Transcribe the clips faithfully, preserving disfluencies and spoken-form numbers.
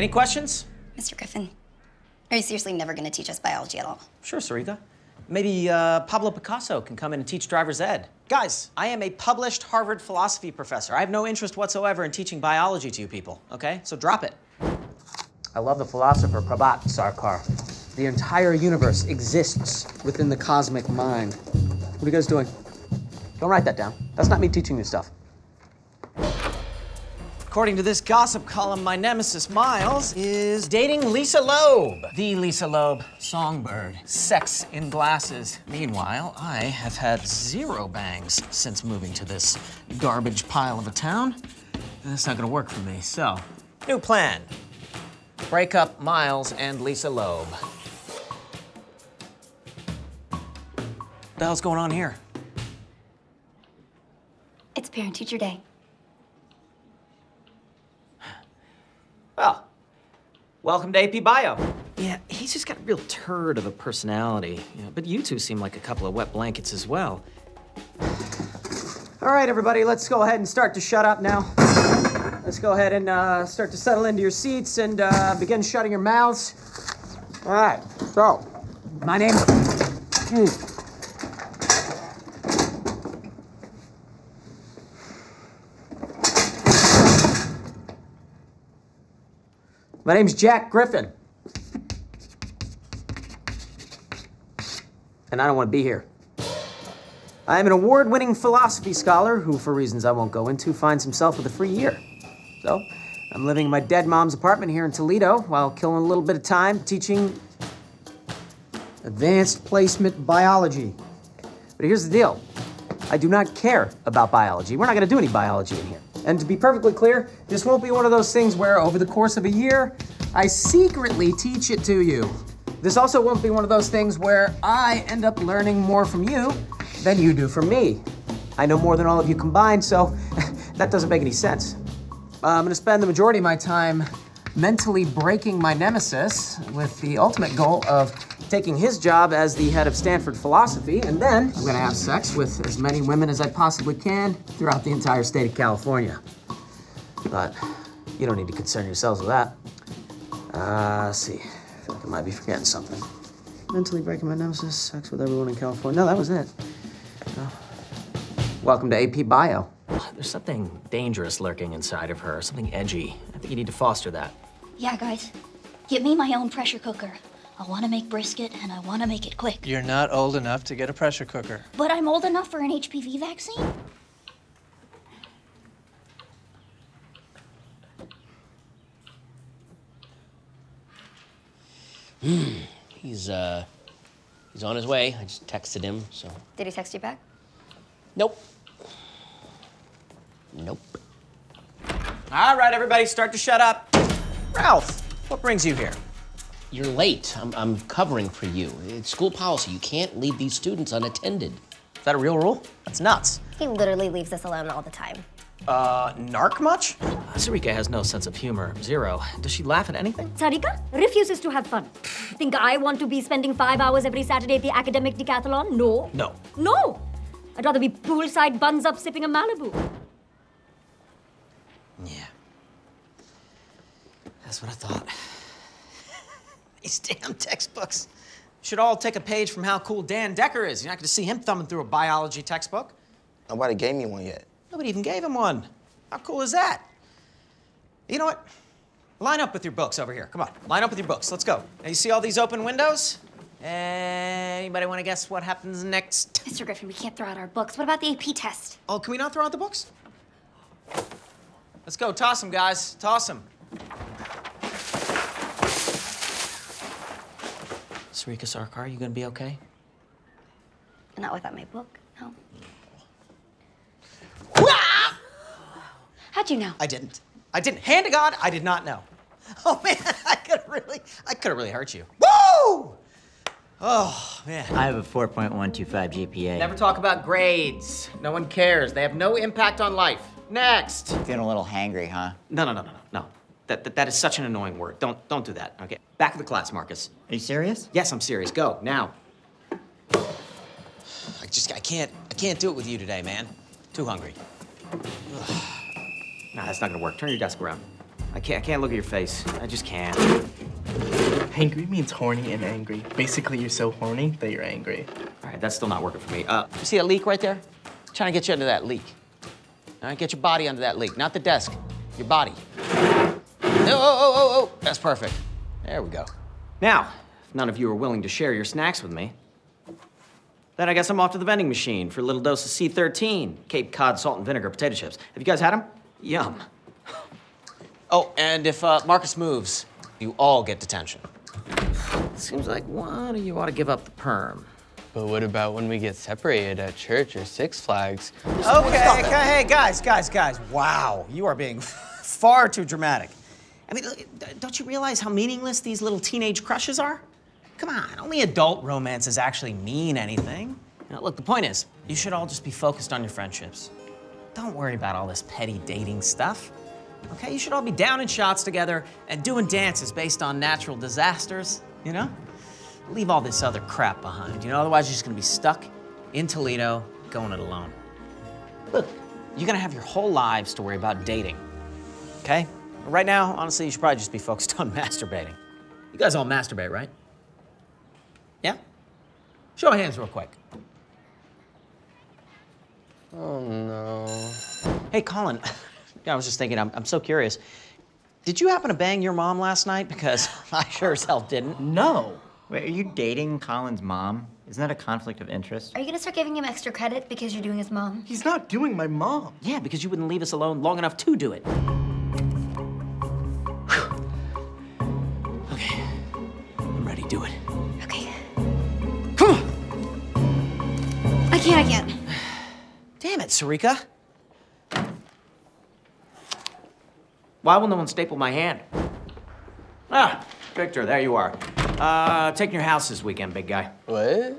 Any questions? Mister Griffin, are you seriously never going to teach us biology at all? Sure, Sarika. Maybe uh, Pablo Picasso can come in and teach driver's ed. Guys, I am a published Harvard philosophy professor. I have no interest whatsoever in teaching biology to you people, okay? So drop it. I love the philosopher Prabhat Sarkar. The entire universe exists within the cosmic mind. What are you guys doing? Don't write that down. That's not me teaching you stuff. According to this gossip column, my nemesis, Miles, is dating Lisa Loeb. The Lisa Loeb, songbird, sex in glasses. Meanwhile, I have had zero bangs since moving to this garbage pile of a town. That's not gonna work for me, so. New plan. Break up Miles and Lisa Loeb. What the hell's going on here? It's parent-teacher day. Well, welcome to A P Bio. Yeah, he's just got a real turd of a personality. You know, but you two seem like a couple of wet blankets as well. All right, everybody, let's go ahead and start to shut up now. Let's go ahead and uh, start to settle into your seats and uh, begin shutting your mouths. All right, so, my name is... Mm. My name's Jack Griffin. And I don't want to be here. I am an award-winning philosophy scholar who, for reasons I won't go into, finds himself with a free year. So, I'm living in my dead mom's apartment here in Toledo while killing a little bit of time teaching advanced placement biology. But here's the deal. I do not care about biology. We're not gonna do any biology in here. And to be perfectly clear, this won't be one of those things where over the course of a year, I secretly teach it to you. This also won't be one of those things where I end up learning more from you than you do from me. I know more than all of you combined, so that doesn't make any sense. Uh, I'm gonna spend the majority of my time mentally breaking my nemesis with the ultimate goal of taking his job as the head of Stanford philosophy, and then I'm gonna have sex with as many women as I possibly can throughout the entire state of California. But you don't need to concern yourselves with that. Uh, let's see, I feel like I might be forgetting something. Mentally breaking my nemesis, sex with everyone in California. No, that was it. Uh, welcome to A P Bio. There's something dangerous lurking inside of her, something edgy. I think you need to foster that. Yeah, guys. Get me my own pressure cooker. I want to make brisket, and I want to make it quick. You're not old enough to get a pressure cooker. But I'm old enough for an H P V vaccine? Hmm. He's, uh, he's on his way. I just texted him, so. Did he text you back? Nope. Nope. All right, everybody, start to shut up. Ralph, what brings you here? You're late. I'm, I'm covering for you. It's school policy. You can't leave these students unattended. Is that a real rule? That's nuts. He literally leaves us alone all the time. Uh, narc much? Sarika has no sense of humor. Zero. Does she laugh at anything? Sarika refuses to have fun. Think I want to be spending five hours every Saturday at the academic decathlon? No. No. No! I'd rather be poolside, buns up, sipping a Malibu. Yeah. That's what I thought. These damn textbooks. Should all take a page from how cool Dan Decker is. You're not gonna see him thumbing through a biology textbook. Nobody gave me one yet. Nobody even gave him one. How cool is that? You know what? Line up with your books over here. Come on, line up with your books. Let's go. Now you see all these open windows? Anybody wanna guess what happens next? Mister Griffin, we can't throw out our books. What about the A P test? Oh, can we not throw out the books? Let's go, toss them, guys, toss them. Rika Sarkar, are you gonna be okay? Not without my book, no. How'd you know? I didn't. I didn't. Hand to God, I did not know. Oh man, I could've really, I could've really hurt you. Woo! Oh, man. I have a four point one two five G P A. Never talk about grades. No one cares. They have no impact on life. Next. Feeling a little hangry, huh? No, no, no, no, no. That, that, that is such an annoying word. Don't, don't do that, okay? Back of the class, Marcus. Are you serious? Yes, I'm serious. Go, now. I just, I can't, I can't do it with you today, man. Too hungry. Ugh. Nah, that's not gonna work. Turn your desk around. I can't, I can't look at your face. I just can't. Hangry means horny and angry. Basically, you're so horny that you're angry. All right, that's still not working for me. Uh, you see that leak right there? I'm trying to get you under that leak. All right, get your body under that leak. Not the desk, your body. Oh, oh, oh, oh, that's perfect. There we go. Now, if none of you are willing to share your snacks with me, then I guess I'm off to the vending machine for a little dose of C thirteen, Cape Cod salt and vinegar potato chips. Have you guys had them? Yum. Oh, and if uh, Marcus moves, you all get detention. Seems like one of you ought to give up the perm. But what about when we get separated at church or Six Flags? Okay, hey, guys, guys, guys, wow. You are being far too dramatic. I mean, don't you realize how meaningless these little teenage crushes are? Come on, only adult romances actually mean anything. Now, look, the point is, you should all just be focused on your friendships. Don't worry about all this petty dating stuff, okay? You should all be down in shots together and doing dances based on natural disasters, you know? Leave all this other crap behind, you know? Otherwise, you're just gonna be stuck in Toledo, going it alone. Look, you're gonna have your whole lives to worry about dating, okay? Right now, honestly, you should probably just be focused on masturbating. You guys all masturbate, right? Yeah? Show of hands real quick. Oh, no. Hey, Colin, I was just thinking, I'm, I'm so curious. Did you happen to bang your mom last night? Because I sure as hell didn't. No. Wait, are you dating Colin's mom? Isn't that a conflict of interest? Are you gonna start giving him extra credit because you're doing his mom? He's not doing my mom. Yeah, because you wouldn't leave us alone long enough to do it. Whew. Okay, I'm ready, do it. Okay. Come on! I can't, I can't. Damn it, Sarika. Why will no one staple my hand? Ah, Victor, there you are. Uh, taking your house this weekend, big guy. What?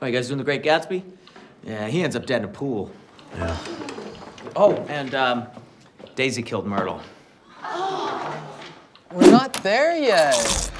Oh, you guys doing The Great Gatsby? Yeah, he ends up dead in a pool. Yeah. Oh, and, um, Daisy killed Myrtle. We're not there yet.